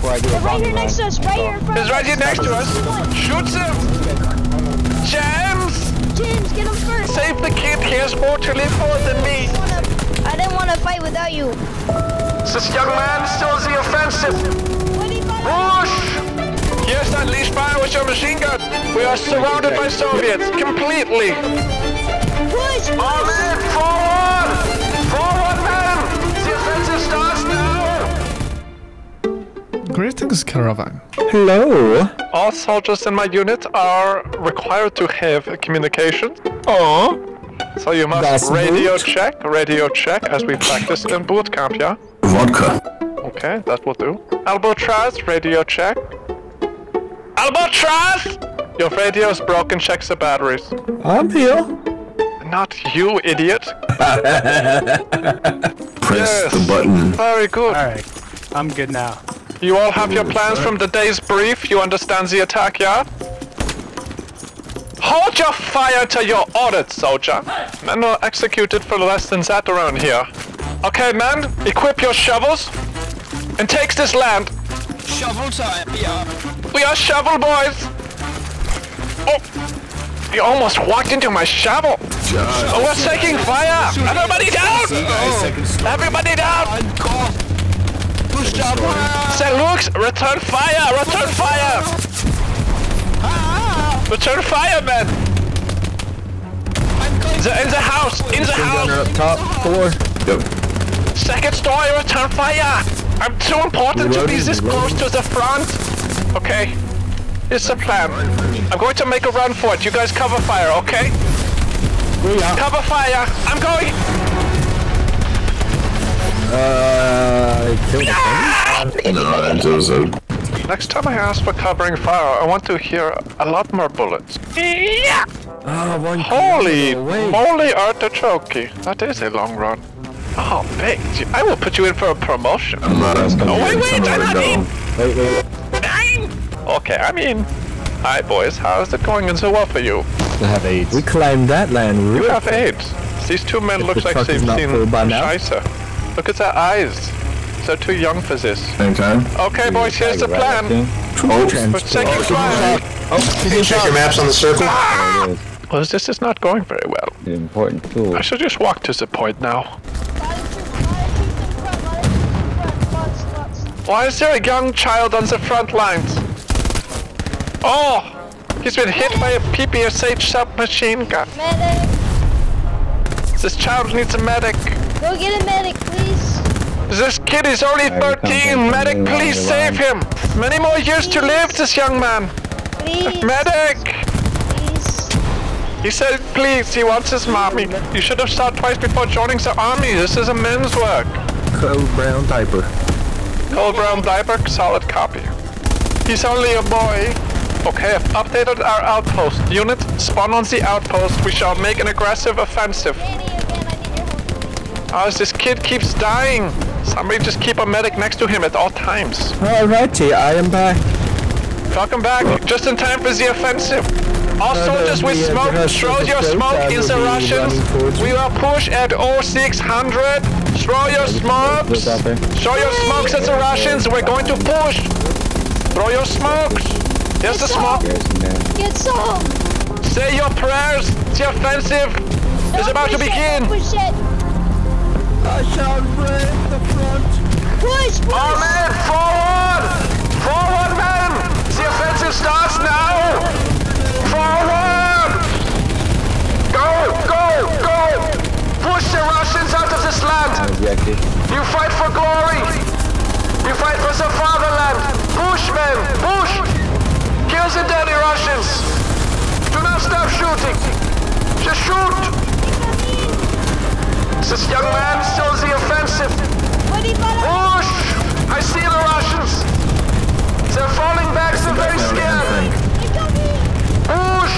before I do a right here next to us, right here in front of us. He's right here next to us. Shoot him! James! James, get him first. Save the kid, he has more to live for than me. I didn't want to fight without you. This young man still is the offensive. Push! Yes, at least fire with your machine gun. We are surrounded by Soviets, completely. Push! All in, forward! Forward, man! The offensive starts now! Greetings, caravan. Hello. All soldiers in my unit are required to have a communication. Oh. So you must radio check as we practiced in boot camp, yeah? Vodka. Okay, that will do. Albatross, radio check. Albatross! Your radio is broken, check the batteries. I'm here. Not you, idiot. Press the button. Very good. Alright, I'm good now. You all have your plans from the day's brief, you understand the attack, yeah? Hold your fire to your orders, soldier. Men are executed for less than that around here. Okay, man, equip your shovels and take this land. Shovel time, yeah. We are shovel boys. Oh, you almost walked into my shovel. Oh, we're taking fire. Everybody down. Everybody down. St. Luke's, return fire, return fire. Return fireman! In the house! In the house! Up top floor. Go. Second story, return fire! I'm too important to be this close to the front! Okay. It's the plan. I'm going to make a run for it. You guys cover fire, okay? Cover fire! I'm going! Next time I ask for covering fire, I want to hear a lot more bullets. Yeah! Holy moly artichoke. That is a long run. Oh, big. I will put you in for a promotion. I'm in. Hi, boys. How's it going in the war for you? We have AIDS. We claimed that land. You have AIDS. These two men look like they've seen Scheisse. Look at their eyes. They're too young for this. Okay, boys, here's the plan. We're taking fire. Can you check your maps on the circle? Well, this is not going very well. The important tool. I should just walk to the point now. Why is there a young child on the front lines? Oh! He's been hit by a PPSH submachine gun. Medic! This child needs a medic. Go get a medic, please. This kid is only 13. Medic, please save him. Many more years to live, this young man. Please. Medic. Please. He said, please. He wants his mommy. You should have thought twice before joining the army. This is a men's work. Cold brown diaper. Cold brown diaper. Solid copy. He's only a boy. Okay, I've updated our outpost. Unit, spawn on the outpost. We shall make an aggressive offensive. As this kid keeps dying. Somebody just keep a medic next to him at all times. Alrighty, I am back. Welcome back, just in time for the offensive. All soldiers with smoke, throw your smoke in the Russians. We will push at 0600. Throw your smokes. Throw your smokes at the Russians. We're going to push. Throw your smokes. Here's the smoke. Get some. Say your prayers. The offensive is about to begin. I shall break the front. Push, push! All men, forward! Forward, men! The offensive starts now! Forward! Go, go, go! Push the Russians out of this land! You fight for glory! You fight for the fatherland! Push, men! Push! Kill the dirty Russians! Do not stop shooting! Just shoot! This young man still the offensive. Push! I see the Russians. They're falling back, they're very scared. Push!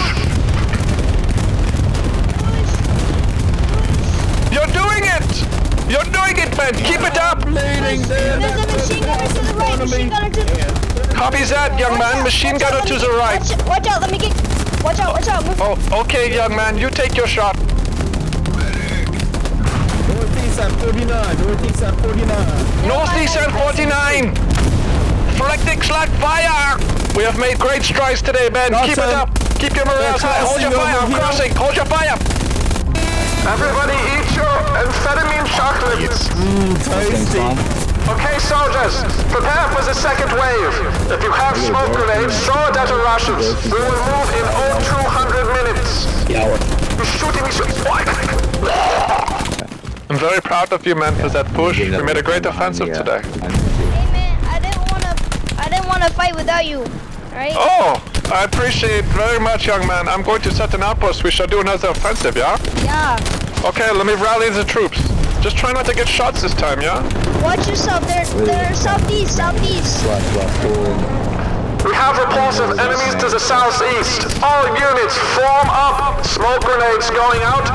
You're doing it! You're doing it, man! Keep it up! There's a machine gunner to the right, machine gunner to the right. Copy that, young man. Machine gunner to the right. Watch out, let me get... Watch out, watch out. Oh, okay, young man. You take your shot. Northeast and 49. Northeast and 49. Flick block fire! We have made great strides today, Ben. Awesome. Keep it up. Keep your morale high. Hold your fire. I'm crossing. Hold your fire. Everybody eat your amphetamine chocolates. Tasty. Okay, soldiers, prepare for the second wave. If you have smoke grenades, throw it at the Russians. We will move in all 200 minutes. You're shooting me so... I'm very proud of you, man, for that push. We made a great offensive today. Hey, man, I didn't want to fight without you, right? Oh, I appreciate very much, young man. I'm going to set an outpost. We shall do another offensive, yeah? Yeah. Okay, let me rally the troops. Just try not to get shots this time, yeah? Watch yourself, they're southeast, southeast. We have reports of enemies to the southeast. All units, form up. Smoke grenades going out.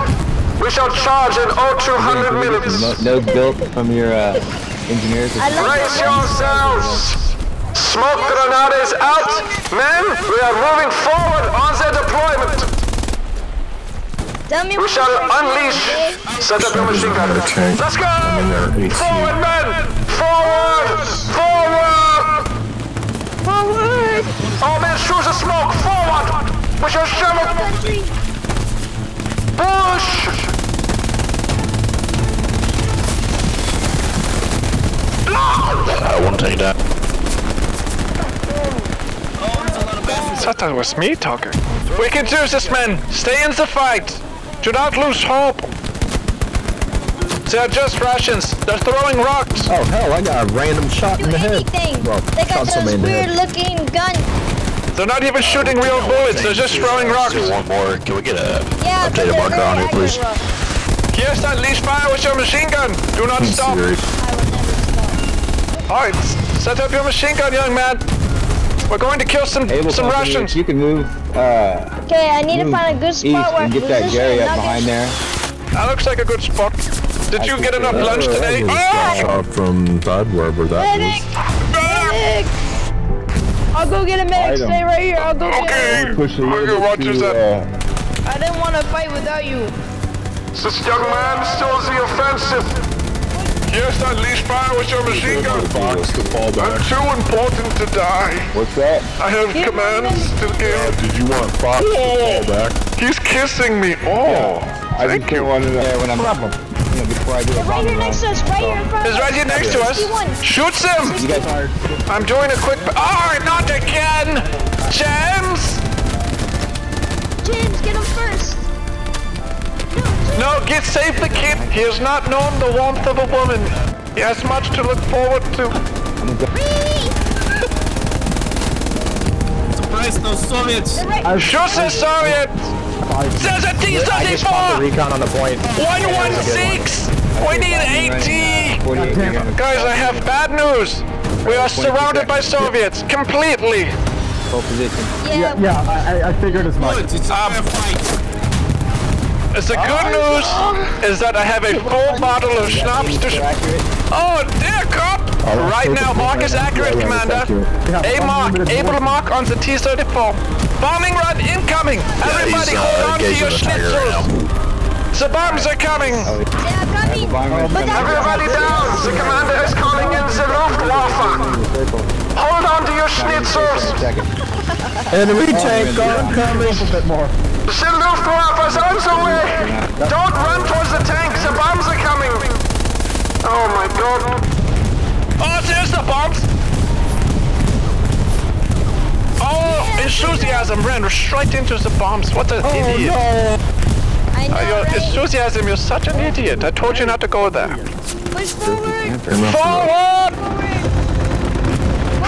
We shall charge in 200 minutes. No guilt from your engineers. Brace yourselves. Smoke grenades out. Men, we are moving forward on their deployment. We shall unleash! Set up your machine gun. Let's go! Forward, men! Forward! Forward! Forward! All men, shoot the smoke! Forward! We shall shove it! Push! I won't take that. I thought that was me talking. We can do this, men! Stay in the fight! Do not lose hope! They are just Russians! They're throwing rocks! Oh hell, I got a random shot in the head! Well, they got this weird looking gun! They're not even shooting real bullets, they're just throwing rocks! One more, can we get a updated marker on it, please? Here's that leash fire with your machine gun! Do not stop! Alright, set up your machine gun, young man! We're going to kill some Russians! You can move, okay, I need to find a good spot where I can get that Gary up behind there. That looks like a good spot. Did you get enough lunch today? Shot from that, wherever that is. Medic! I'll go get a medic. Stay right here. I'll go get a medic. Okay. I didn't want to fight without you. This young man still the offensive. Yes, that leash fire with your machine gun. I'm too important to die. What's that? I have commands to give. Did you want Fox to fall back? He's kissing me. Oh, yeah. I didn't want to know when I'm before I do it. Right here next to us. Right here in front of us. He's right here next to us. Shoots him. You guys are... I'm doing a quick... Oh, not again. James. James, get him first. No, get safe the kid! He has not known the warmth of a woman. He has much to look forward to. Surprise those Soviets! Right. Shoot the Soviets! There's a T-34! Recon on the point. 116! We need 80! Guys, I have bad news! We are surrounded by Soviets, completely! Yeah, I figured as much. It's a fight. The good news is that I have a full bottle of schnapps to... Oh, dear cop! Right now, mark is accurate, Commander. A mark, able to mark on the T-34. Bombing run incoming! Everybody hold on to your schnitzels! The bombs are coming! They are coming! Everybody down! The commander is calling in the Luftwaffe! Hold on to your schnitzels! Enemy tank oncoming! A bit more. The Luftwaffe's on the way! Don't run towards the tanks, the bombs are coming! Oh my god! Oh, there's the bombs! Oh, enthusiasm ran straight into the bombs, what an idiot! No. I know, right? Enthusiasm, you're such an idiot, I told you not to go there. Push forward! Forward!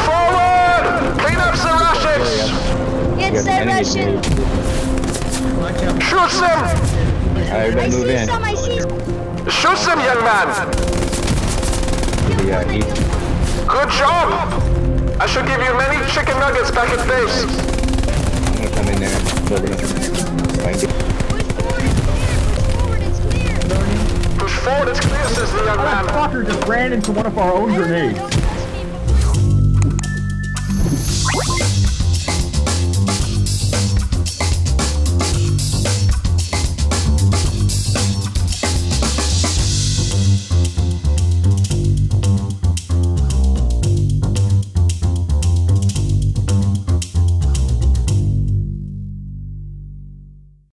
Forward! Clean up the Russians! It's the Russians! Shoot them! I see some. Shoot them, young man! Good job! I should give you many chicken nuggets back at base. Push forward, it's clear, says the young man. That fucker just ran into one of our own grenades.